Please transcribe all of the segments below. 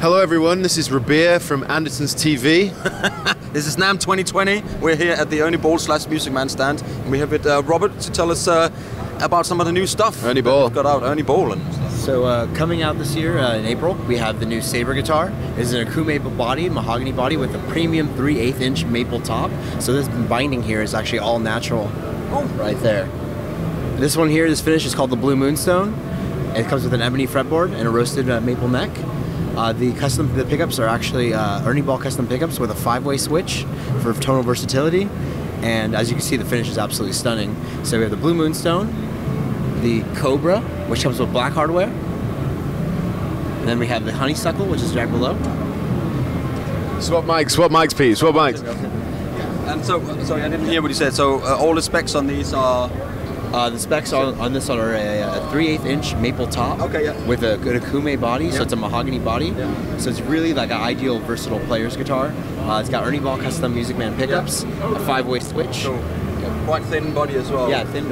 Hello everyone, this is Rabea from Andertons TV. This is NAMM 2020. We're here at the Ernie Ball / Music Man stand, and we have with Robert to tell us about some of the new stuff. Ernie Ball. Got out Ernie Ball and stuff. So coming out this year in April, we have the new Sabre guitar. It's an Aku maple body, mahogany body with a premium 3/8" maple top. So this binding here is actually all natural. Oh, right there. This one here, this finish is called the Blue Moonstone. It comes with an ebony fretboard and a roasted maple neck. The pickups are actually Ernie Ball custom pickups with a 5-way switch for tonal versatility. And as you can see, the finish is absolutely stunning. So we have the Blue Moonstone, the Cobra, which comes with black hardware. And then we have the Honeysuckle, which is right below. Swap mics, please, swap mics. And so, sorry, I didn't hear what you said. So all the specs on these are... the specs on this are a 3/8" maple top, okay, yeah, with a good akume body, yeah, so it's a mahogany body. Yeah. So it's really like an ideal versatile player's guitar. It's got Ernie Ball custom Music Man pickups, yeah, a 5-way switch. Cool. Yeah. Quite thin body as well. Yeah, thin.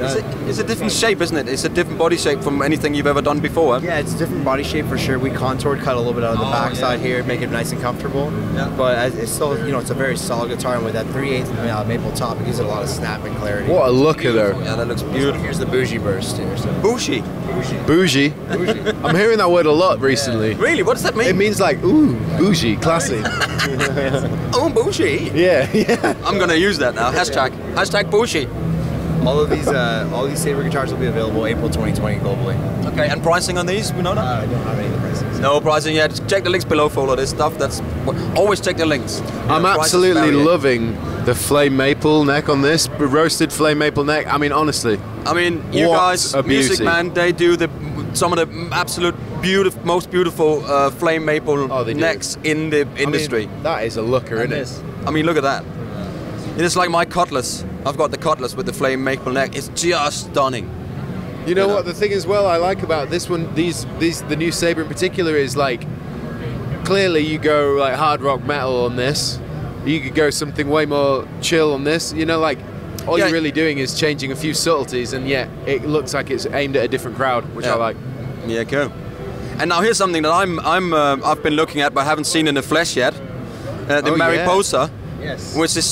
It's a different shape, isn't it? It's a different body shape from anything you've ever done before. Huh? Yeah, it's a different body shape for sure. We contoured, cut a little bit out of the backside here, make it nice and comfortable. Yeah. But it's still, you know, it's a very solid guitar, and with that 3/8" maple top, it gives it a lot of snap and clarity. What a looker there! Yeah, that looks beautiful. Here's the bougie burst here. So. Bougie. Bougie. Bougie. I'm hearing that word a lot recently. Yeah. Really? What does that mean? It means like ooh, bougie, classy. Oh, bougie. Yeah, yeah. I'm gonna use that now. Hashtag. Hashtag bougie. All these Sabre guitars will be available April 2020 globally. Okay, and pricing on these, we know that? I don't have any prices. No pricing yet. Check the links below for all of this stuff. That's always check the links. I'm absolutely loving the flame maple neck on this, roasted flame maple neck. I mean, honestly. I mean, you guys, Music Man, they do the some of the absolute most beautiful flame maple necks in the industry. I mean, that is a looker, isn't it? I mean, look at that. It is like my Cutlass. I've got the Cutlass with the flame maple neck. It's just stunning. You know what? The thing as well I like about this one, the new Sabre in particular, is like clearly you go like hard rock metal on this. You could go something way more chill on this. You know, like all you're really doing is changing a few subtleties, and yet it looks like it's aimed at a different crowd, which I like. Yeah, cool. And now here's something that I've been looking at, but haven't seen in the flesh yet. The Mariposa, yes, which is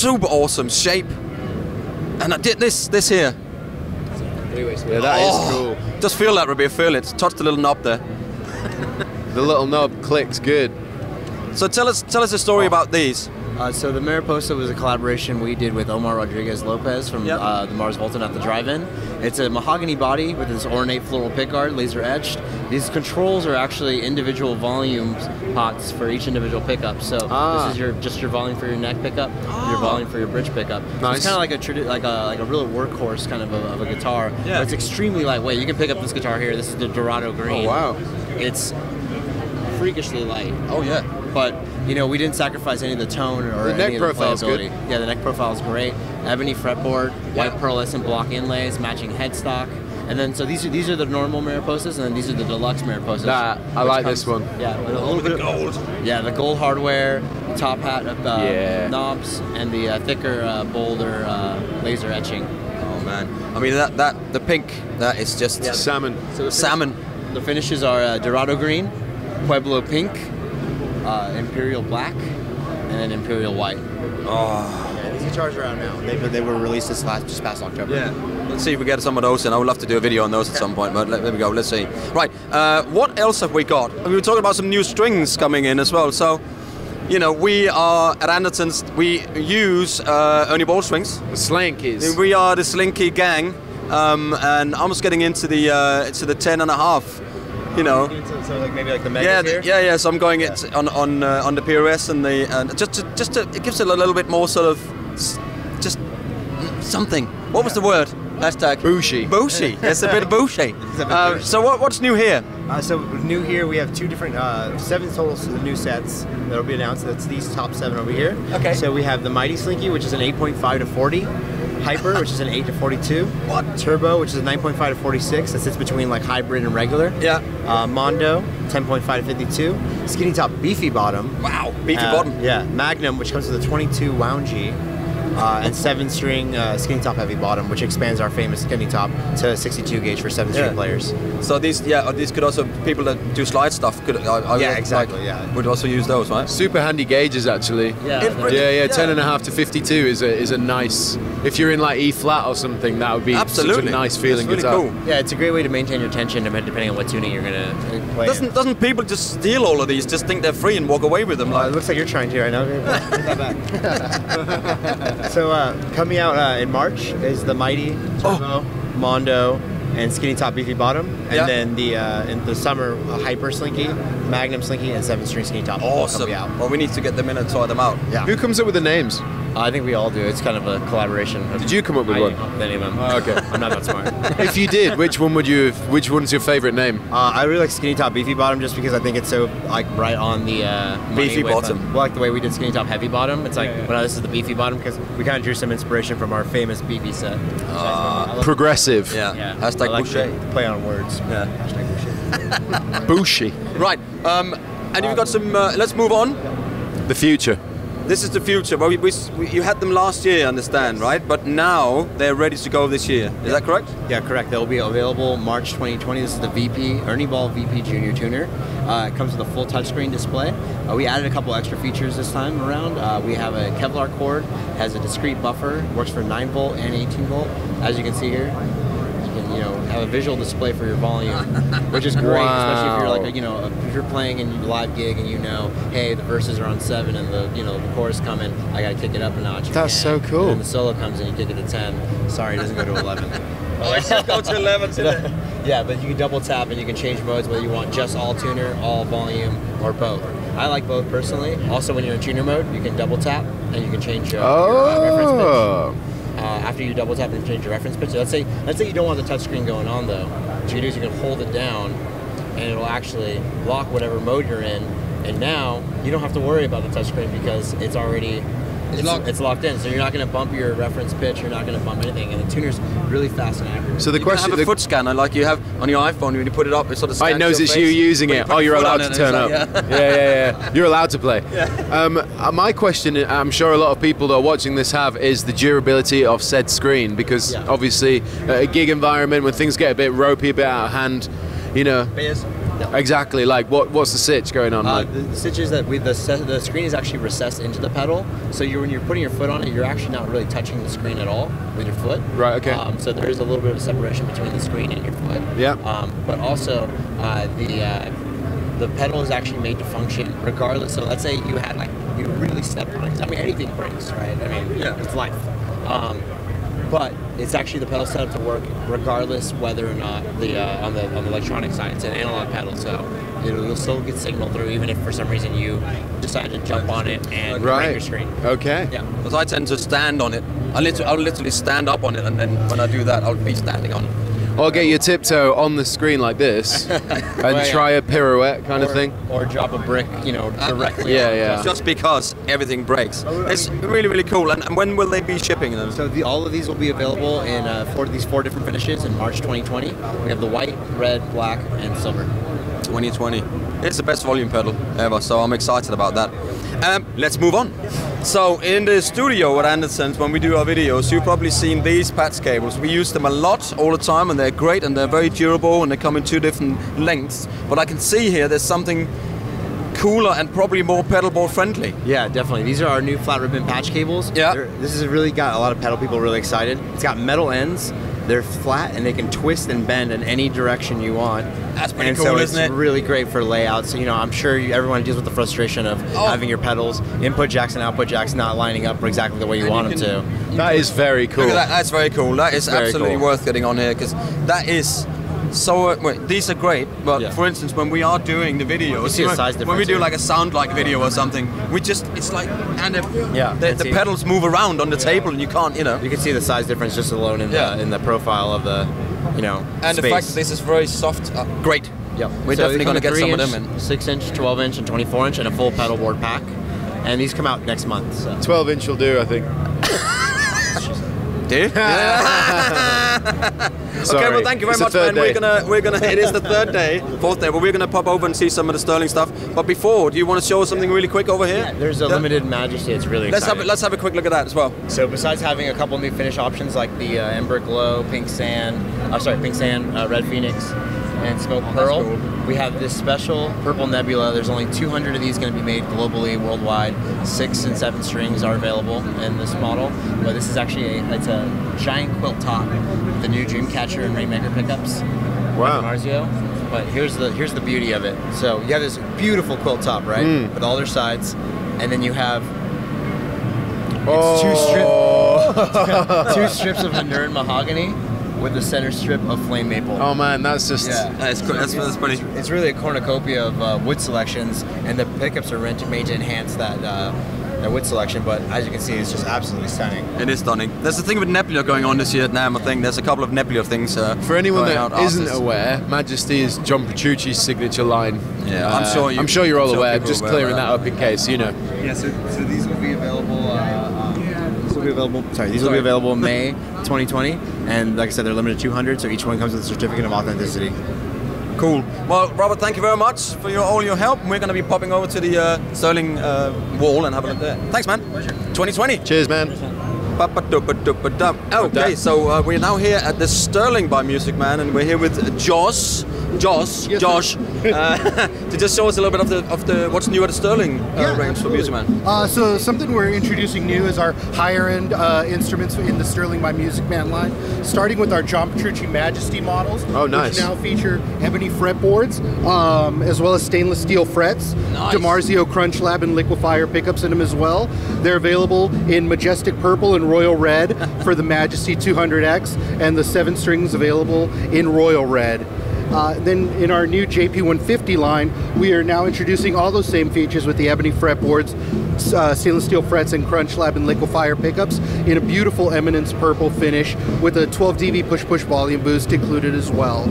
super awesome shape, and I did this here. Yeah, that is cool. Just feel that, Rabea, feel it. Touch the little knob there. The little knob clicks good. So tell us a story about these. So the Mariposa was a collaboration we did with Omar Rodriguez Lopez from the Mars Volta at the Drive-In. It's a mahogany body with this ornate floral pickguard, laser etched. These controls are actually individual volume pots for each individual pickup. So this is just your volume for your neck pickup, your volume for your bridge pickup. Nice. It's kind of like a real workhorse kind of a guitar. Yeah. But it's extremely lightweight. You can pick up this guitar here. This is the Dorado Green. Oh wow! It's freakishly light. Oh yeah. But you know, we didn't sacrifice any of the tone or the neck profile is good. Yeah, the neck profile is great. Ebony fretboard, white pearlescent block inlays, matching headstock, and then so these are the normal Mariposas, and then these are the deluxe Mariposas. I like this one. Yeah, with a little bit of gold. Yeah, the gold hardware, the top hat of knobs, and the thicker, bolder laser etching. Oh man, I mean the pink that is just salmon. So the salmon. The finishes are Dorado Green, Pueblo Pink, Imperial Black, and then Imperial White. Oh. Yeah, these guitars are out now. They were released just past October. Yeah. Let's see if we get some of those, and I would love to do a video on those at some point, but there we go, let's see. Right, what else have we got? We were talking about some new strings coming in as well, so, you know, we are, at Andertons, we use Ernie Ball strings. The Slinkies. We are the Slinky gang, and I'm just getting into the 10.5. You know, so like maybe like the mega tier? Yeah. So I'm going it on the PRS and the just to, it gives it a little bit more sort of just something. What was the word? Hashtag bougie. Bougie. It's a bit of bougie. So what's new here? So new here we have two different 7 total new sets that'll be announced. That's these top 7 over here. Okay. So we have the Mighty Slinky, which is an 8.5 to 40. Hyper, which is an 8 to 42. What? Turbo, which is a 9.5 to 46. That sits between like hybrid and regular. Yeah. Mondo, 10.5 to 52. Skinny Top Beefy Bottom. Wow, Beefy Bottom. Yeah. Magnum, which comes with a 22 wound G. and 7-string Skinny Top Heavy Bottom, which expands our famous Skinny Top to 62 gauge for 7-string players. So these, these could also, people that do slide stuff could, would also use those, right? Super handy gauges actually. Yeah, yeah, 10.5 to 52 is a nice, if you're in like E flat or something, that would be such a nice feeling guitar. Really cool. Yeah, it's a great way to maintain your tension depending on what tuning you're gonna play. Doesn't people just steal all of these, just think they're free and walk away with them? Like, it looks like you're trying to right now. So coming out in March is the Mighty, Turbo, Mondo, and Skinny Top Beefy Bottom, and then the in the summer Hyper Slinky, Magnum Slinky, and 7-string Skinny Top. Awesome. Out. Well, we need to get them in and try them out. Yeah. Who comes up with the names? I think we all do. It's kind of a collaboration. Did you come up with one? I didn't come up with any of them. Oh, okay. I'm not that smart. If you did, which one would you? Which one's your favorite name? I really like Skinny Top Beefy Bottom just because I think it's so like right on the Beefy Bottom. Well, like the way we did Skinny Top Heavy Bottom. It's like well, this is the Beefy Bottom because we kind of drew some inspiration from our famous Beefy set. Progressive. Yeah. Hashtag Boucher. Play on words. Yeah. Hashtag Boucher. Right. And you've got some. Let's move on. The future. This is the future. Well, you had them last year, I understand, right? But now they're ready to go this year. Is that correct? Yeah, correct. They'll be available March 2020. This is the VP, Ernie Ball VP Junior Tuner. It comes with a full touchscreen display. We added a couple extra features this time around. We have a Kevlar cord, has a discrete buffer, works for 9 volt and 18 volt, as you can see here. You know, have a visual display for your volume, which is great, especially if you're like, you know, if you're playing in your live gig and you know, hey, the verses are on 7 and the, you know, the chorus coming, I gotta kick it up a notch. That's so cool. And then the solo comes and you kick it to 10. Sorry, it doesn't go to 11. Oh, it should go to 11 today. Yeah, but you can double tap and you can change modes whether you want just all tuner, all volume, or both. I like both personally. Also, when you're in tuner mode, you can double tap and you can change your reference pitch. After you double tap and change your reference pitch, so let's say you don't want the touchscreen going on though. What you can do is you can hold it down, and it'll actually lock whatever mode you're in. And now you don't have to worry about the touchscreen because it's already locked in. So you're not going to bump your reference pitch. You're not going to bump anything. And the tuner's really fast and accurate. So the question, have a foot scanner like you have on your iPhone when you put it up, it sort of scans. It knows it's you using it. Oh, you're allowed to turn up. Yeah. You're allowed to play. Yeah. My question, I'm sure a lot of people that are watching this have, is the durability of said screen, because obviously a gig environment when things get a bit ropey, a bit out of hand, you know. Exactly. Like, what's the sitch going on? The sitch is that the screen is actually recessed into the pedal, so when you're putting your foot on it, you're actually not really touching the screen at all with your foot. Right. Okay. So there is a little bit of a separation between the screen and your foot. Yeah. But also the pedal is actually made to function regardless. So let's say you had like you really stepped on it. I mean, anything breaks, right? I mean, it's life. But it's actually the pedal set up to work regardless whether or not the on the electronic side. It's an analog pedal, so it'll still get signal through even if for some reason you decide to jump on it and break your screen. Okay. Yeah. Because I tend to stand on it. I'll literally stand up on it, and then when I do that, I'll be standing on it. Or get your tiptoe on the screen like this and try a pirouette kind of thing. Or drop a brick, you know, directly. Just because everything breaks. It's really, really cool. And when will they be shipping them? So all of these will be available in these four different finishes in March 2020. We have the white, red, black, and silver. 2020. It's the best volume pedal ever, so I'm excited about that. Let's move on. So in the studio at Andertons, when we do our videos, you've probably seen these patch cables. We use them a lot all the time, and they're great, and they're very durable, and they come in two different lengths. But I can see here there's something cooler and probably more pedal board friendly. Yeah, definitely. These are our new flat ribbon patch cables. Yeah. This has really got a lot of pedal people really excited. It's got metal ends. They're flat and they can twist and bend in any direction you want. That's pretty cool, isn't it? And so it's really great for layouts. So, you know, I'm sure everyone deals with the frustration of having your pedals, input jacks and output jacks, not lining up exactly the way you want them to. That is very cool. Look at that. That's very cool. That is absolutely worth getting on here, because that is so. Wait, these are great, but for instance, when we are doing the videos, when we do like a sound-like video or something, we just—it's like, and the pedals move around on the table, and you can't, you know. You can see the size difference just alone in the profile of the, you know, and space. The fact that this is very soft, great. Yeah, we're definitely going to get some of them in 6-inch, 12-inch, and 24-inch, and a full pedal board pack. And these come out next month. So. 12-inch will do, I think. do. Okay, well, thank you very much, man. It is the third day, fourth day, but we're gonna pop over and see some of the Sterling stuff. But before, do you want to show us something really quick over here? Yeah, there's a limited Majesty. It's really exciting. Let's have a quick look at that as well. So besides having a couple new finish options like the Ember Glow, Pink Sand, Red Phoenix, and Smoke Pearl, cool. We have this special Purple Nebula. There's only 200 of these going to be made globally, worldwide. 6 and 7 strings are available in this model, but this is actually a giant quilt top with the new Dreamcatcher and Rainmaker pickups. Wow. Marzio. But here's the beauty of it. So you have this beautiful quilt top, right, with all their sides, and then you have two strips of Honduran mahogany, with the center strip of flame maple. Oh man, that's just that's pretty. It's really a cornucopia of wood selections, and the pickups are made to enhance that wood selection. But as you can see, it's just absolutely stunning. It is stunning. There's a thing with Nebula going on this year at NAMM. I think there's a couple of Nebula things. For anyone that isn't aware, Majesty is John Petrucci's signature line. Yeah, I'm sure you're all aware. Just clearing that up in case you know. Yeah, so these will be available. These will be available in May 2020, and like I said, they're limited to 200, so each one comes with a certificate of authenticity. Cool. Well, Robert, thank you very much for all your help. We're going to be popping over to the Sterling wall and have a look there. Thanks, man. Pleasure. 2020. Cheers, man. Okay, so we're now here at the Sterling by Music Man, and we're here with Josh, to just show us a little bit of what's new at the Sterling range for Music Man. So something we're introducing new is our higher end instruments in the Sterling by Music Man line, starting with our John Petrucci Majesty models, which now feature ebony fretboards, as well as stainless steel frets, DiMarzio Crunch Lab and Liquifier pickups in them as well. They're available in majestic purple and royal red for the Majesty 200X, and the 7 strings available in royal red. Then in our new JP150 line, we are now introducing all those same features with the ebony fretboards, stainless steel frets, and Crunch Lab and Liquifier pickups in a beautiful Eminence purple finish with a 12 dB push-push volume boost included as well.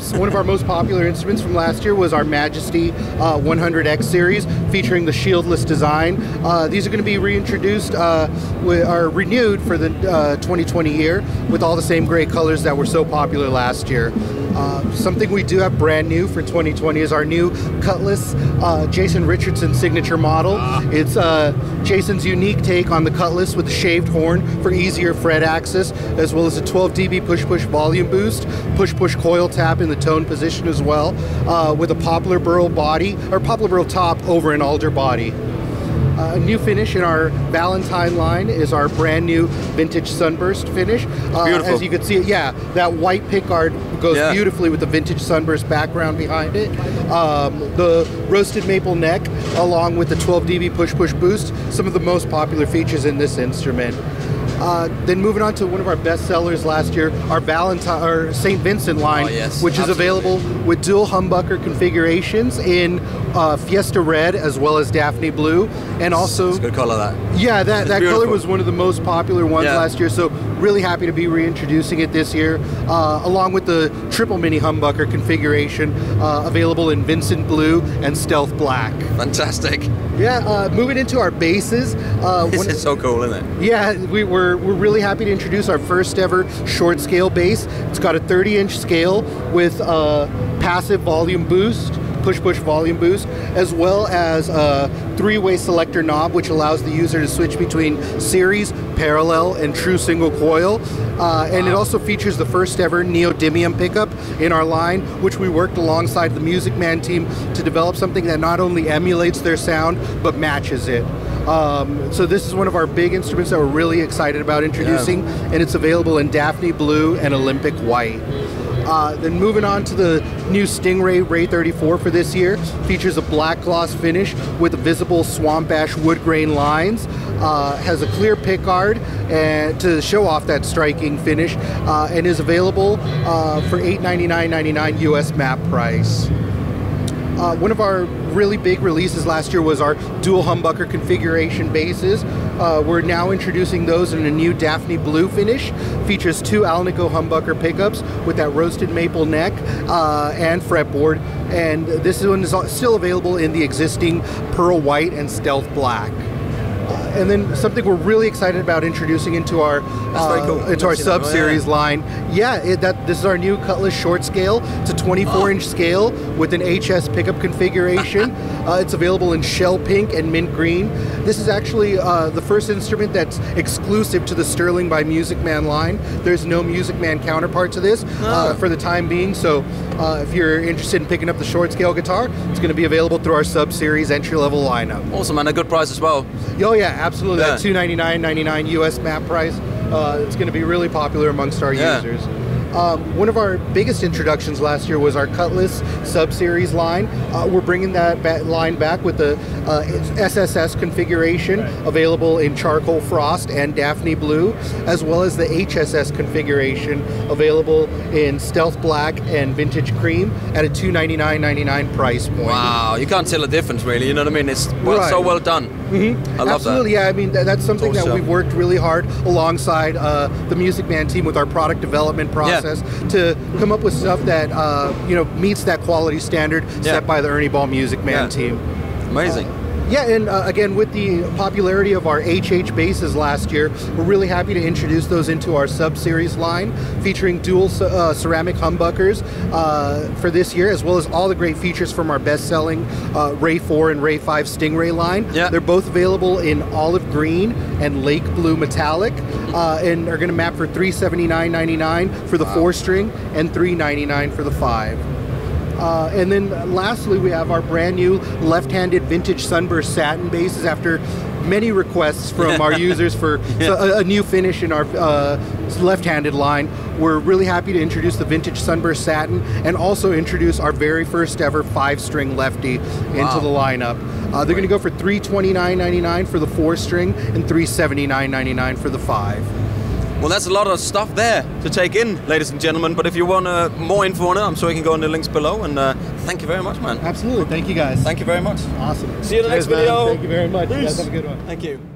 So one of our most popular instruments from last year was our Majesty 100X series, featuring the shieldless design. These are going to be reintroduced, or renewed for the 2020 year with all the same gray colors that were so popular last year. Something we do have brand new for 2020 is our new Cutlass Jason Richardson signature model. It's Jason's unique take on the Cutlass with the shaved horn for easier fret access, as well as a 12 dB push-push volume boost, push-push coil tap in the tone position as well, with a poplar burl body, or poplar burl top over an alder body. A new finish in our Valentine line is our brand new vintage sunburst finish. As you can see, that white pickguard goes beautifully with the vintage sunburst background behind it. The roasted maple neck, along with the 12 dB push-push boost, some of the most popular features in this instrument. Then moving on to one of our best sellers last year, our St. Vincent line, which is available with dual humbucker configurations in Fiesta Red as well as Daphne Blue, and also it's a good color, that. Yeah, that color was one of the most popular ones last year, so really happy to be reintroducing it this year, along with the triple mini humbucker configuration available in Vincent Blue and Stealth Black. Fantastic. Yeah, moving into our basses. This is so cool, isn't it? Yeah, we're really happy to introduce our first ever short scale bass. It's got a 30-inch scale with passive volume boost, push-push volume boost, as well as a 3-way selector knob, which allows the user to switch between series, parallel, and true single coil. And it also features the first ever neodymium pickup in our line, which we worked alongside the Music Man team to develop something that not only emulates their sound, but matches it. So this is one of our big instruments that we're really excited about introducing, and it's available in Daphne Blue and Olympic White. Then moving on to the new Stingray Ray 34 for this year, features a black gloss finish with visible swamp ash wood grain lines, has a clear pickguard to show off that striking finish, and is available for $899.99 US MAP price. One of our really big releases last year was our dual humbucker configuration basses. We're now introducing those in a new Daphne Blue finish. Features 2 Alnico humbucker pickups with that roasted maple neck and fretboard. And this one is still available in the existing Pearl White and Stealth Black. and then something we're really excited about introducing into our sub-series line. Yeah, this is our new Cutlass short scale. It's a 24-inch scale with an HS pickup configuration. It's available in shell pink and mint green. This is actually the first instrument that's exclusive to the Sterling by Music Man line. There's no Music Man counterpart to this for the time being. So if you're interested in picking up the short scale guitar, it's going to be available through our sub-series entry-level lineup. Awesome, and a good price as well. Oh yeah, absolutely. Yeah. That $299.99 US map price. It's going to be really popular amongst our users. One of our biggest introductions last year was our Cutlass sub-series line. We're bringing that line back with the SSS configuration, available in charcoal frost and Daphne Blue, as well as the HSS configuration, available in Stealth Black and Vintage Cream at a $299.99 price point. Wow, you can't tell the difference really, you know what I mean? It's so well done. I love that. Yeah, I mean, that's something that we've worked really hard alongside the Music Man team with our product development process to come up with stuff that you know, meets that quality standard set by the Ernie Ball Music Man team. Amazing. Yeah, and again, with the popularity of our HH basses last year, we're really happy to introduce those into our sub-series line, featuring dual ceramic humbuckers for this year, as well as all the great features from our best-selling Ray 4 and Ray 5 Stingray line. Yeah. They're both available in olive green and lake blue metallic, and are going to map for $379.99 for the 4-string and $399 for the 5. And then lastly, we have our brand new left-handed vintage sunburst satin basses after many requests from our users for a new finish in our left-handed line. We're really happy to introduce the vintage sunburst satin and also introduce our very first ever 5-string lefty into the lineup. They're going to go for $329.99 for the 4-string and $379.99 for the 5. Well, that's a lot of stuff there to take in, ladies and gentlemen. But if you want more info on it, I'm sure you can go on the links below. And thank you very much, man. Absolutely. Thank you, guys. Thank you very much. Awesome. See you in the next video. Man. Thank you very much. Peace. You guys have a good one. Thank you.